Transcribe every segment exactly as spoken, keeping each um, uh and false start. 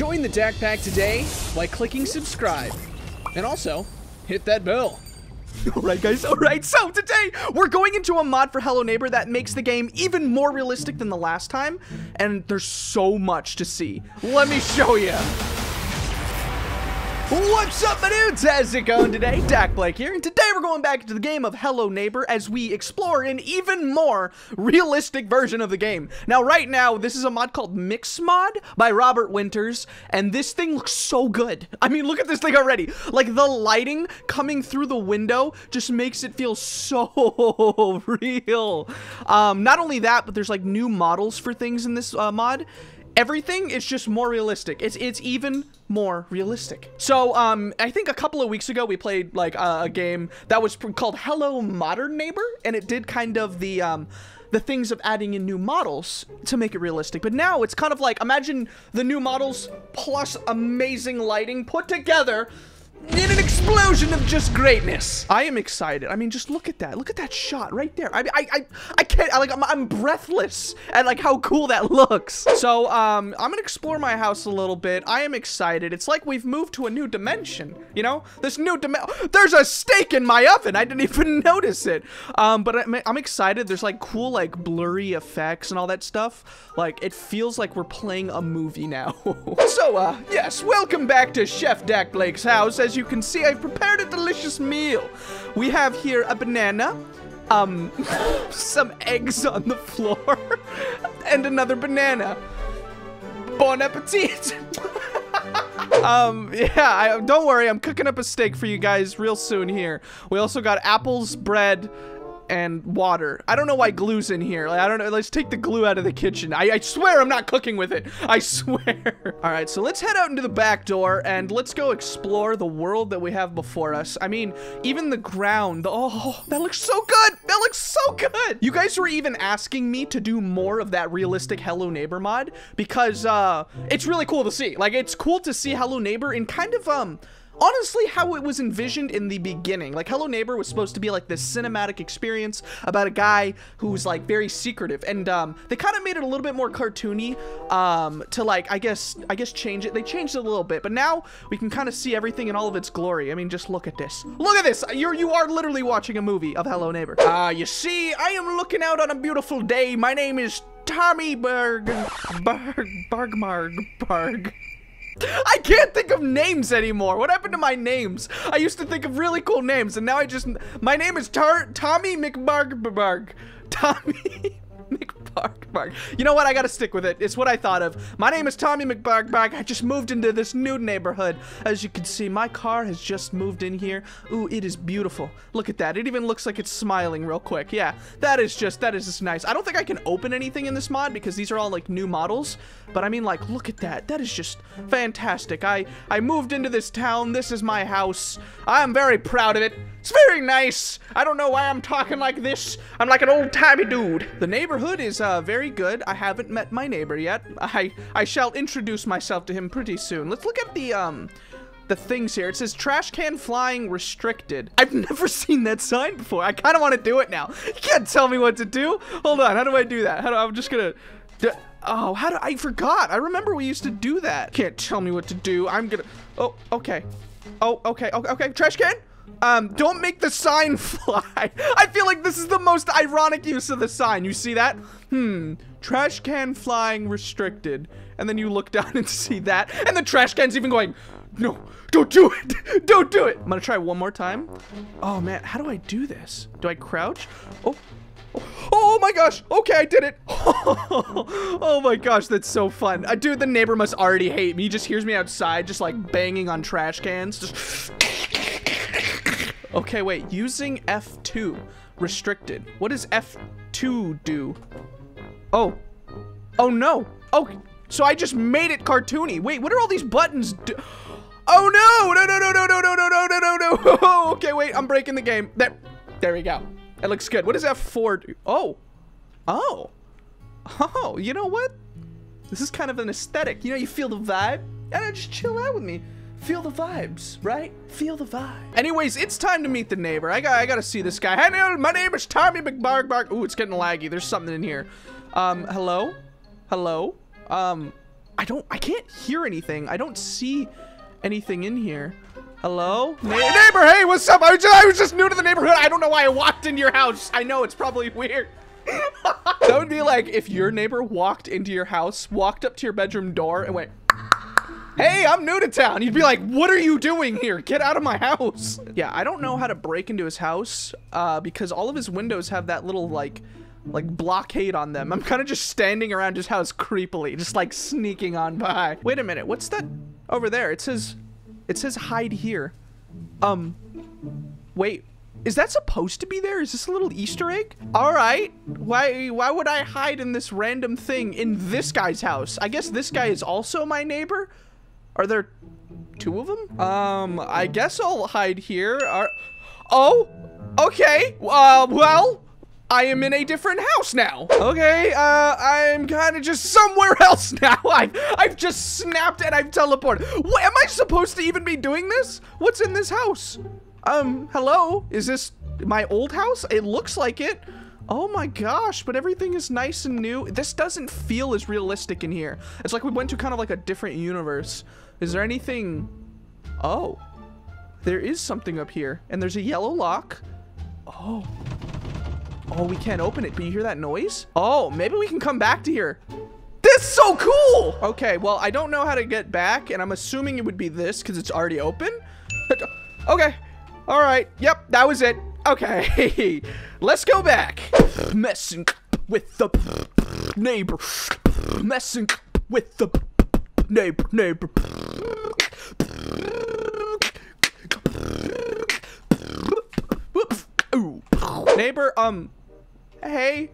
Join the Dakpack today by clicking subscribe, and also hit that bell. Alright guys, alright, so today we're going into a mod for Hello Neighbor that makes the game even more realistic than the last time, and there's so much to see. Let me show you. What's up, my dudes? How's it going today? Dakpack here, and today we're going back into the game of Hello Neighbor as we explore an even more realistic version of the game. Now, right now, this is a mod called Mix Mod by Robert Winters, and this thing looks so good. I mean, look at this thing already. Like, the lighting coming through the window just makes it feel so real. Um, not only that, but there's, like, new models for things in this uh, mod. Everything is just more realistic. It's it's even more realistic. So, um, I think a couple of weeks ago we played like uh, a game that was called Hello Modern Neighbor, and it did kind of the um, the things of adding in new models to make it realistic. But now it's kind of like, imagine the new models plus amazing lighting put together in an explosion of just greatness. I am excited. I mean, just look at that. Look at that shot right there. I I, I, I can't, I, like, I'm, I'm breathless at, like, how cool that looks. So, um, I'm gonna explore my house a little bit. I am excited. It's like we've moved to a new dimension, you know? This new dimension. There's a steak in my oven. I didn't even notice it. Um, but I'm, I'm excited. There's, like, cool, like, blurry effects and all that stuff. Like, it feels like we're playing a movie now. So, uh, yes, welcome back to Chef Dakpack's house. As As you can see, I've prepared a delicious meal. We have here a banana, um, some eggs on the floor, and another banana. Bon appetit! um, yeah, I, don't worry, I'm cooking up a steak for you guys real soon here. We also got apples, bread, and water. I don't know why glue's in here. Like, I don't know. Let's take the glue out of the kitchen. I, I swear I'm not cooking with it. I swear. All right, so let's head out into the back door and let's go explore the world that we have before us. I mean, even the ground. Oh, that looks so good. That looks so good. You guys were even asking me to do more of that realistic Hello Neighbor mod because uh, it's really cool to see. Like, it's cool to see Hello Neighbor in kind of, um, honestly, how it was envisioned in the beginning. Like, Hello Neighbor was supposed to be like this cinematic experience about a guy who's like very secretive, and um, they kind of made it a little bit more cartoony um, to like, I guess, I guess change it. They changed it a little bit, but now we can kind of see everything in all of its glory. I mean, just look at this. Look at this. You're, you are literally watching a movie of Hello Neighbor. Ah, uh, you see, I am looking out on a beautiful day. My name is Tommy Berg, Berg, Bergmarg, Berg. I can't think of names anymore. What happened to my names? I used to think of really cool names, and now I just... My name is Tar Tommy McBargbarg. Tommy McBargbarg. You know what? I gotta stick with it. It's what I thought of. My name is Tommy McBargbarg. I just moved into this new neighborhood. As you can see, my car has just moved in here. Ooh, it is beautiful. Look at that. It even looks like it's smiling real quick. Yeah, that is just... That is just nice. I don't think I can open anything in this mod because these are all, like, new models. But I mean, like, look at that. That is just fantastic. I, I moved into this town. This is my house. I'm very proud of it. It's very nice. I don't know why I'm talking like this. I'm like an old-timey dude. The neighborhood is uh, very good. I haven't met my neighbor yet. I, I shall introduce myself to him pretty soon. Let's look at the, um... the things here. It says trash can flying restricted. I've never seen that sign before. I kind of want to do it now. You can't tell me what to do. Hold on. How do I do that? How do, I'm just gonna... Oh, how do I forgot? I remember we used to do that. Can't tell me what to do. I'm gonna... Oh, okay. Oh, okay. Okay. Okay. Trash can? Um, don't make the sign fly. I feel like this is the most ironic use of the sign. You see that? Hmm. Trash can flying restricted. And then you look down and see that. And the trash can's even going, no, don't do it. Don't do it. I'm gonna try one more time. Oh, man. How do I do this? Do I crouch? Oh. Oh my gosh. Okay, I did it. Oh my gosh, that's so fun. Uh, dude, the neighbor must already hate me. He just hears me outside just like banging on trash cans. Just... Okay, wait. Using F two. Restricted. What does F two do? Oh. Oh, no. Oh, so I just made it cartoony. Wait, what are all these buttons do? Oh, no. No, no, no, no, no, no, no, no, no, no, no. Okay, wait. I'm breaking the game. There, there we go. That looks good. What does F four do? Oh. Oh. Oh, you know what? This is kind of an aesthetic. You know, you feel the vibe. And I just chill out with me. Feel the vibes, right? Feel the vibe. Anyways, it's time to meet the neighbor. I got, I got to see this guy. Hello, my name is Tommy McBargbarg. Ooh, it's getting laggy. There's something in here. Um, hello? Hello? Um, I don't, I can't hear anything. I don't see anything in here. Hello? Na neighbor, hey, what's up? I was, just, I was just new to the neighborhood. I don't know why I walked into your house. I know, it's probably weird. That would be like if your neighbor walked into your house, walked up to your bedroom door and went, hey, I'm new to town. You'd be like, what are you doing here? Get out of my house. Yeah, I don't know how to break into his house uh, because all of his windows have that little like, like blockade on them. I'm kind of just standing around his house creepily, just like sneaking on by. Wait a minute, what's that over there? It says, it says hide here. Um, wait. Is that supposed to be there? Is this a little Easter egg? All right. Why why would I hide in this random thing in this guy's house? I guess this guy is also my neighbor. Are there two of them? Um, I guess I'll hide here. Are oh, okay. Uh, well, I am in a different house now. Okay, uh, I'm kind of just somewhere else now. I've, I've just snapped and I've teleported. What, am I supposed to even be doing this? What's in this house? Um, hello? Is this my old house? It looks like it. Oh my gosh, but everything is nice and new. This doesn't feel as realistic in here. It's like we went to kind of like a different universe. Is there anything? Oh, there is something up here and there's a yellow lock. Oh, oh, we can't open it, but you hear that noise? Oh, maybe we can come back to here. This is so cool. Okay, well, I don't know how to get back and I'm assuming it would be this because it's already open. Okay. All right. Yep, that was it. Okay. Let's go back. Messing with the neighbor. Messing with the neighbor. Neighbor. Neighbor, um, hey.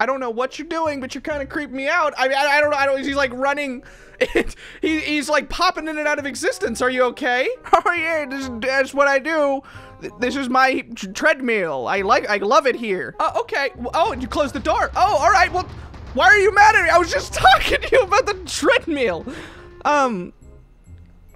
I don't know what you're doing, but you're kind of creeping me out. I mean, I, I don't know. I don't. He's like running. It, he, he's like popping in and out of existence. Are you okay? Oh yeah, this, that's what I do. This is my treadmill. I like. I love it here. Uh, okay. Oh, and you closed the door. Oh, all right. Well, why are you mad at me? I was just talking to you about the treadmill. Um.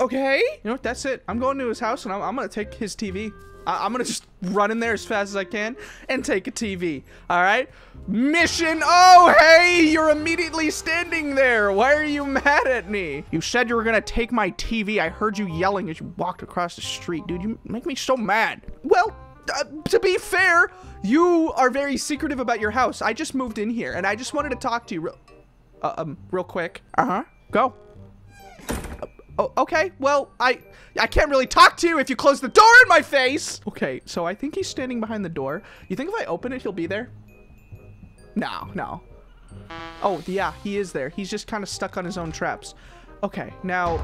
Okay. You know what? That's it. I'm going to his house and I'm, I'm gonna take his T V. I'm gonna just run in there as fast as I can and take a T V. All right, mission. Oh, hey, you're immediately standing there. Why are you mad at me? You said you were gonna take my T V. I heard you yelling as you walked across the street. Dude, you make me so mad. Well, uh, to be fair, you are very secretive about your house. I just moved in here and I just wanted to talk to you real, uh, um, real quick. Uh-huh, go. Oh, okay, well, I I can't really talk to you if you close the door in my face. Okay, so I think he's standing behind the door. You think if I open it, he'll be there? No, no. Oh, yeah, he is there. He's just kind of stuck on his own traps. Okay, now,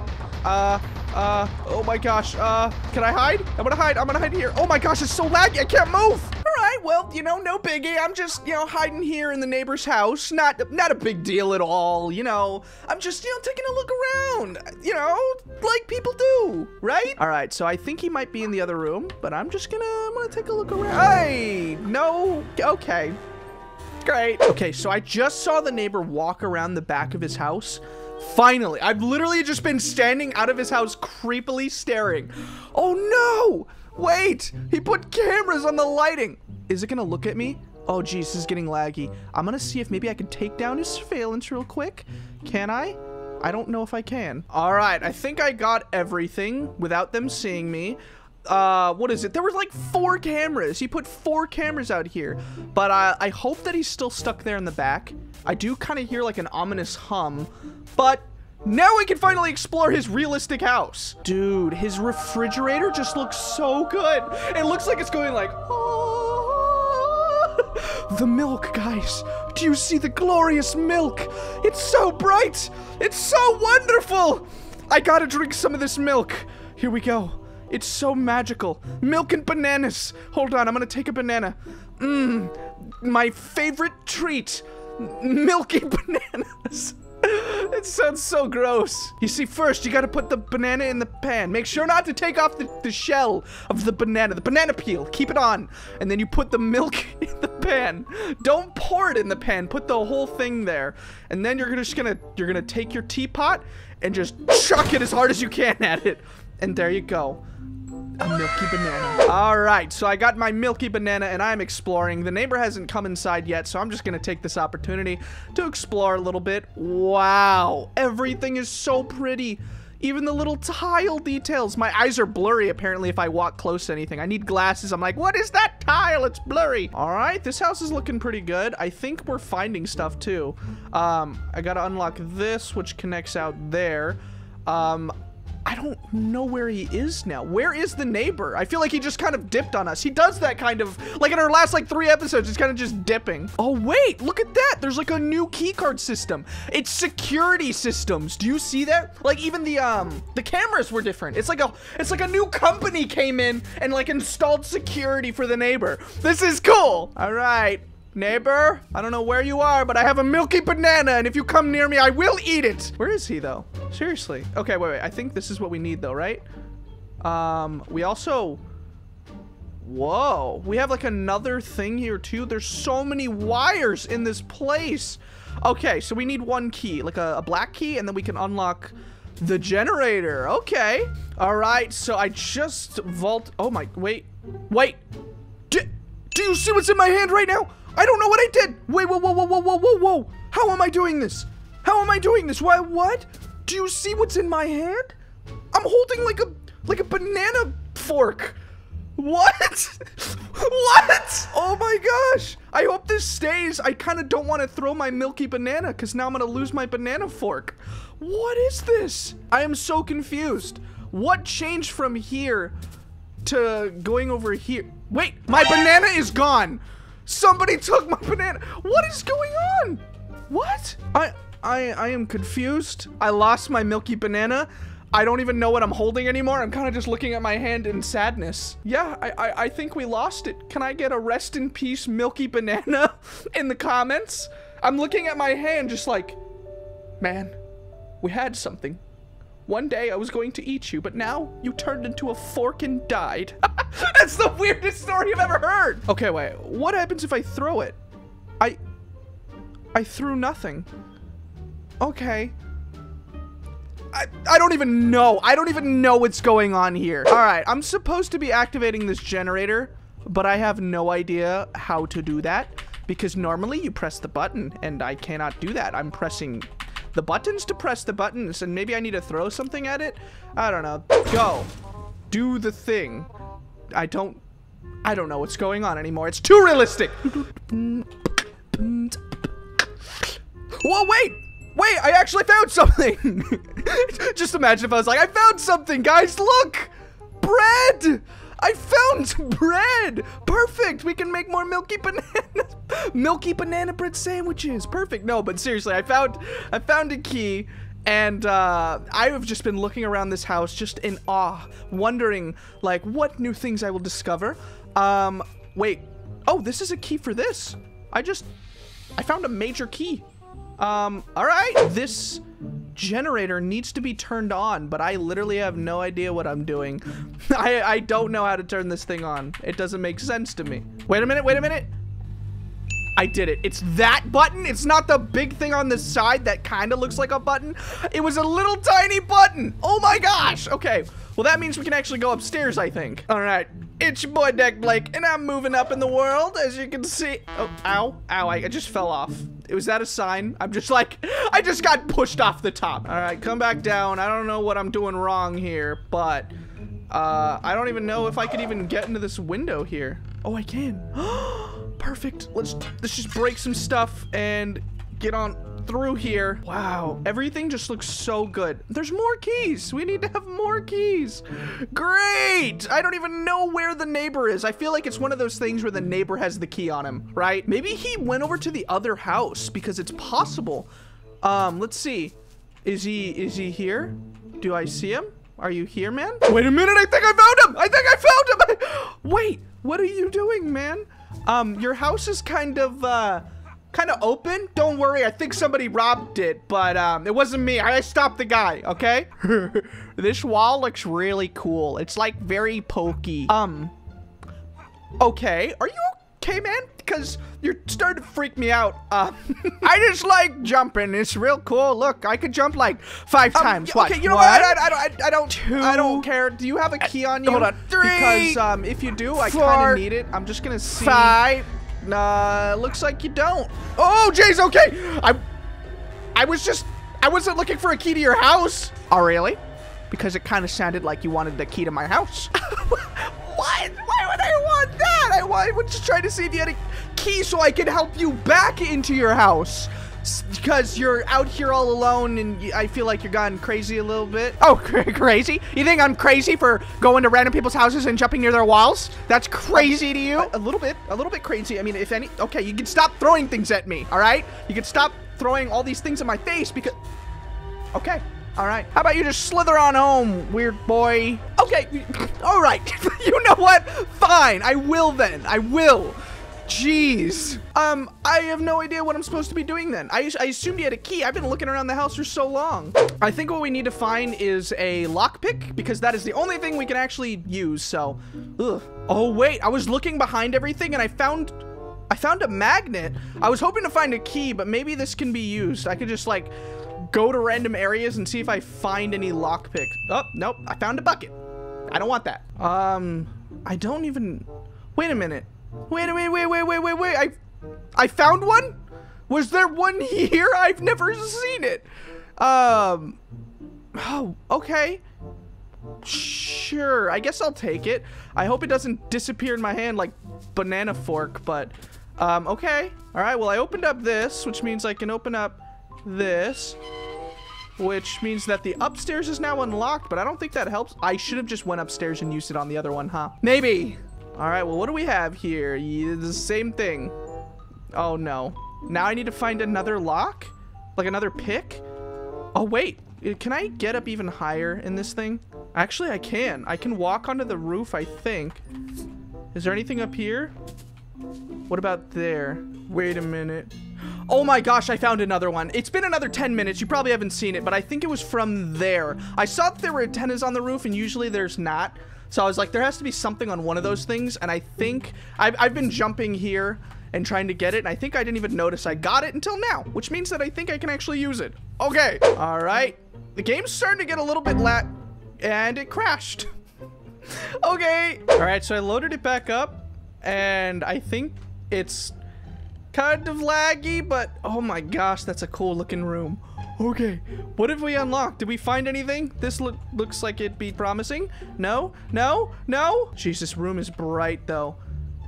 uh, uh, oh my gosh. Uh, can I hide? I'm gonna hide, I'm gonna hide here. Oh my gosh, it's so laggy, I can't move. All right, well, you know, no biggie. I'm just, you know, hiding here in the neighbor's house. Not, not a big deal at all, you know. I'm just, you know, taking a look around, you know, like people do, right? All right, so I think he might be in the other room, but I'm just gonna, I'm gonna take a look around. Hey, no, okay, great. Okay, so I just saw the neighbor walk around the back of his house. Finally, I've literally just been standing out of his house, creepily staring. Oh no! Wait, he put cameras on the lighting. Is it gonna look at me? Oh geez, this is getting laggy. I'm gonna see if maybe I can take down his surveillance real quick. Can I? I don't know if I can. All right, I think I got everything without them seeing me. Uh, what is it? There were like four cameras. He put four cameras out here, but I, I hope that he's still stuck there in the back. I do kind of hear like an ominous hum, but now we can finally explore his realistic house. Dude, his refrigerator just looks so good. It looks like it's going like, oh. The milk, guys. Do you see the glorious milk? It's so bright. It's so wonderful. I gotta drink some of this milk. Here we go. It's so magical. Milk and bananas. Hold on, I'm gonna take a banana. Mmm, my favorite treat. Milky bananas. It sounds so gross. You see, first, you gotta put the banana in the pan. Make sure not to take off the, the shell of the banana, the banana peel. Keep it on. And then you put the milk in the pan. Don't pour it in the pan. Put the whole thing there. And then you're gonna, just gonna, you're gonna take your teapot and just chuck it as hard as you can at it. And there you go. a milky banana. All right, so I got my milky banana and I'm exploring. The neighbor hasn't come inside yet, so I'm just gonna take this opportunity to explore a little bit. Wow, everything is so pretty. Even the little tile details. My eyes are blurry, apparently, if I walk close to anything. I need glasses. I'm like, what is that tile? It's blurry. All right, this house is looking pretty good. I think we're finding stuff, too. Um, I got to unlock this, which connects out there. Um, I don't know where he is now. Where is the neighbor? I feel like he just kind of dipped on us. He does that kind of, like in our last like three episodes, he's kind of just dipping. Oh wait, look at that. There's like a new key card system. It's security systems. Do you see that? Like even the um the cameras were different. It's like a it's like a new company came in and like installed security for the neighbor. This is cool. All right. Neighbor, I don't know where you are, but I have a milky banana, and if you come near me, I will eat it. Where is he, though? Seriously. Okay, wait, wait. I think this is what we need, though, right? Um, we also... Whoa. We have, like, another thing here, too. There's so many wires in this place. Okay, so we need one key, like a, a black key, and then we can unlock the generator. Okay. All right, so I just vault... Oh, my... Wait. Wait. Do, do you see what's in my hand right now? I don't know what I did. Wait, whoa, whoa, whoa, whoa, whoa, whoa, whoa. How am I doing this? How am I doing this? Why, what? Do you see what's in my hand? I'm holding like a, like a banana fork. What? What? Oh my gosh. I hope this stays. I kind of don't want to throw my milky banana because now I'm going to lose my banana fork. What is this? I am so confused. What changed from here to going over here? Wait, my banana is gone. Somebody took my banana. What is going on? What? I, I, I am confused. I lost my milky banana. I don't even know what I'm holding anymore. I'm kind of just looking at my hand in sadness. Yeah, I, I, I think we lost it. Can I get a rest in peace milky banana in the comments? I'm looking at my hand just like, man, we had something. One day I was going to eat you, but now you turned into a fork and died. That's the weirdest story I've ever heard. Okay, wait. What happens if I throw it? I... I threw nothing. Okay. I, I don't even know. I don't even know what's going on here. All right. I'm supposed to be activating this generator, but I have no idea how to do that because normally you press the button and I cannot do that. I'm pressing... the buttons to press the buttons, and maybe I need to throw something at it? I don't know. Go. Do the thing. I don't... I don't know what's going on anymore. It's too realistic! Whoa, wait! Wait, I actually found something! Just imagine if I was like, I found something, guys! Look! Bread! I found bread! Perfect! We can make more milky bananas! Milky banana bread sandwiches! Perfect! No, but seriously, I found I found a key, and uh, I have just been looking around this house just in awe, wondering, like, what new things I will discover. Um, wait. Oh, this is a key for this. I just... I found a major key. Um, alright. This... generator needs to be turned on, but I literally have no idea what I'm doing. I, I don't know how to turn this thing on. It doesn't make sense to me. Wait a minute, wait a minute. I did it. It's that button. It's not the big thing on the side that kind of looks like a button. It was a little tiny button. Oh my gosh. Okay. Well, that means we can actually go upstairs, I think. All right. It's your boy, Dak Blake, and I'm moving up in the world, as you can see. Oh, ow. Ow, I, I just fell off. Was that a sign? I'm just like, I just got pushed off the top. All right, come back down. I don't know what I'm doing wrong here, but uh, I don't even know if I could even get into this window here. Oh, I can. Perfect. Let's, let's just break some stuff and get on through here. Wow. Everything just looks so good. There's more keys. We need to have more keys. Great. I don't even know where the neighbor is. I feel like it's one of those things where the neighbor has the key on him, right? Maybe he went over to the other house because it's possible. Um, let's see. Is he, is he here? Do I see him? Are you here, man? Wait a minute. I think I found him. I think I found him. Wait, what are you doing, man? Um, your house is kind of, uh, kind of open. Don't worry, I think somebody robbed it, but, um, it wasn't me. I stopped the guy, okay? This wall looks really cool. It's, like, very pokey. Um, okay, are you came in? Because you're starting to freak me out. Uh, I just like jumping. It's real cool. Look, I could jump like five um, times. Okay, Watch. you know One, what? I, I, I, I don't. Two, I don't care. Do you have a key on you? Hold on. Three. Because um, if you do, four, I kind of need it. I'm just gonna see. Five. Nah, looks like you don't. Oh, Jay's okay. I, I was just, I wasn't looking for a key to your house. Oh, really? Because it kind of sounded like you wanted the key to my house. What? Why would I want that? I, I was just trying to see if you had a key so I could help you back into your house. Because you're out here all alone and you, I feel like you're gone crazy a little bit. Oh, crazy? You think I'm crazy for going to random people's houses and jumping near their walls? That's crazy to you? A, a little bit, a little bit crazy. I mean, if any, okay, you can stop throwing things at me, all right? You can stop throwing all these things at my face because, okay. All right. How about you just slither on home, weird boy? Okay. All right. You know what? Fine. I will then. I will. Jeez. Um, I have no idea what I'm supposed to be doing then. I, I assumed you had a key. I've been looking around the house for so long. I think what we need to find is a lockpick because that is the only thing we can actually use. So, ugh. Oh, wait. I was looking behind everything and I found... I found a magnet. I was hoping to find a key, but maybe this can be used. I could just, like... go to random areas and see if I find any lockpick. Oh, nope. I found a bucket. I don't want that. Um, I don't even... Wait a minute. Wait, wait, wait, wait, wait, wait, wait. I, I found one? Was there one here? I've never seen it. Um, oh, okay. Sure. I guess I'll take it. I hope it doesn't disappear in my hand like banana fork, but... Um, okay. All right. Well, I opened up this, which means I can open up this, which means that the upstairs is now unlocked, but I don't think that helps. I should have just went upstairs and used it on the other one, huh? Maybe. All right, well, what do we have here? Yeah, the same thing. Oh, no. Now I need to find another lock? Like another pick? Oh, wait. Can I get up even higher in this thing? Actually, I can. I can walk onto the roof, I think. Is there anything up here? What about there? Wait a minute. Oh my gosh, I found another one. It's been another ten minutes. You probably haven't seen it, but I think it was from there. I saw that there were antennas on the roof, and usually there's not. So I was like, there has to be something on one of those things, and I think I've, I've been jumping here and trying to get it, and I think I didn't even notice I got it until now, which means that I think I can actually use it. Okay. All right. The game's starting to get a little bit lat, and it crashed. Okay. All right, so I loaded it back up, and I think it's... kind of laggy, but oh my gosh, that's a cool looking room. Okay, what have we unlocked? Did we find anything? This look looks like it'd be promising. No, no, no. Jeez, this room is bright though.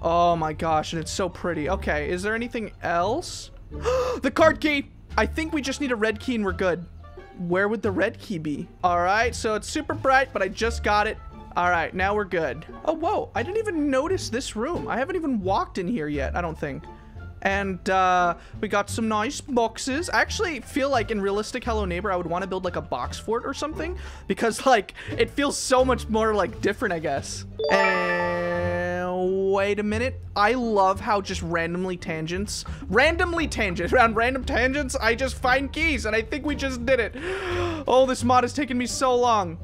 Oh my gosh, and it's so pretty. Okay, is there anything else? The card key. I think we just need a red key and we're good. Where would the red key be? All right, so it's super bright, but I just got it. All right, now we're good. Oh, whoa, I didn't even notice this room. I haven't even walked in here yet, I don't think. And uh, we got some nice boxes. I actually feel like in realistic Hello Neighbor, I would want to build like a box fort or something because like it feels so much more like different, I guess. And wait a minute. I love how just randomly tangents, randomly tangents, around random tangents, I just find keys and I think we just did it. Oh, this mod has taken me so long.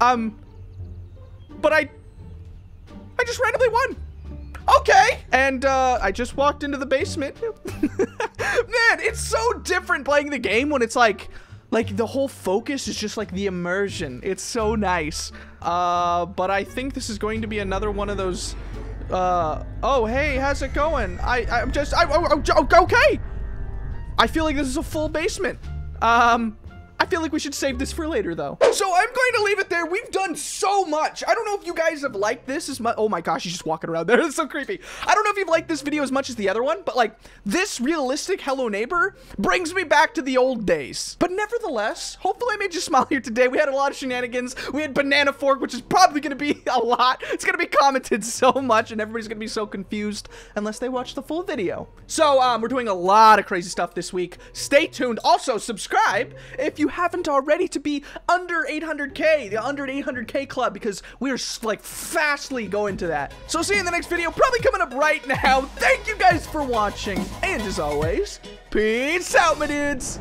Um, but I, I just randomly won. Okay, and uh, I just walked into the basement. Man, it's so different playing the game when it's like, like the whole focus is just like the immersion. It's so nice. Uh, but I think this is going to be another one of those. Uh, oh, hey, how's it going? I, I'm just, I, oh, oh, okay. I feel like this is a full basement. Um. I feel like we should save this for later, though. So I'm going to leave it there. We've done so much. I don't know if you guys have liked this as much. Oh my gosh, he's just walking around there. That's so creepy. I don't know if you've liked this video as much as the other one, but like this realistic Hello Neighbor brings me back to the old days. But nevertheless, hopefully I made you smile here today. We had a lot of shenanigans. We had banana fork, which is probably going to be a lot. It's going to be commented so much and everybody's going to be so confused unless they watch the full video. So um, we're doing a lot of crazy stuff this week. Stay tuned. Also subscribe if you haven't already to be under eight hundred K, the under eight hundred K club, because we're like fastly going to that. So see you in the next video, probably coming up right now. Thank you guys for watching, and as always, peace out, my dudes.